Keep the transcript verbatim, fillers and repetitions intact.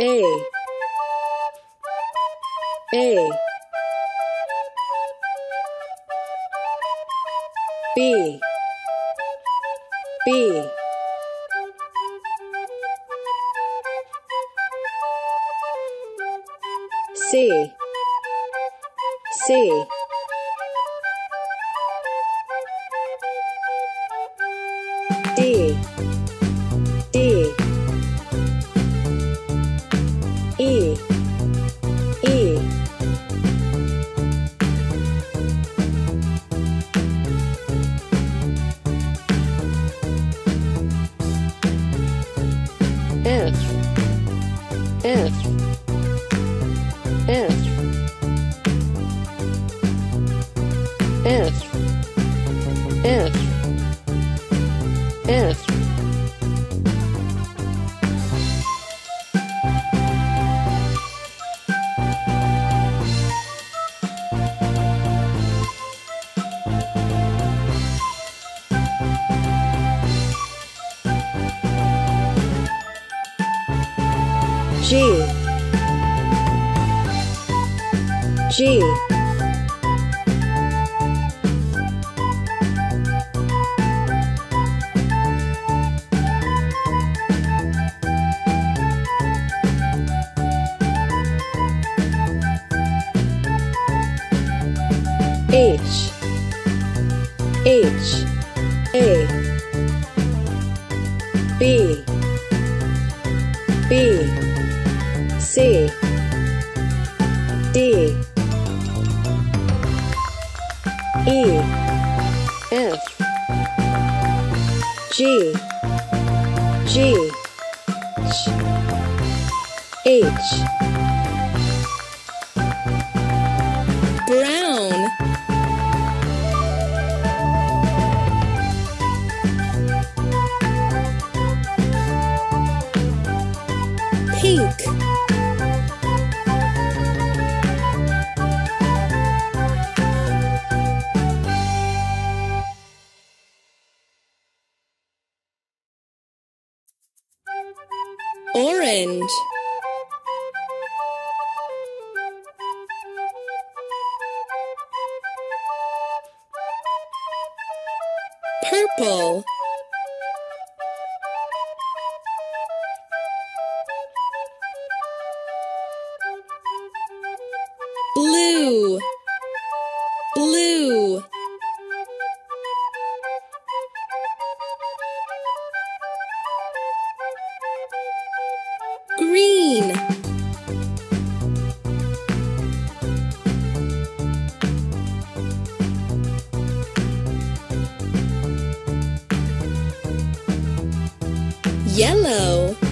A, A, B, B, C, C, D, D, E, E, F, F, F, F, F, F. G, G, H, H, A, B, B, C, D, E, F, G, G, H. Brown, pink, orange, purple, blue, blue, green, yellow.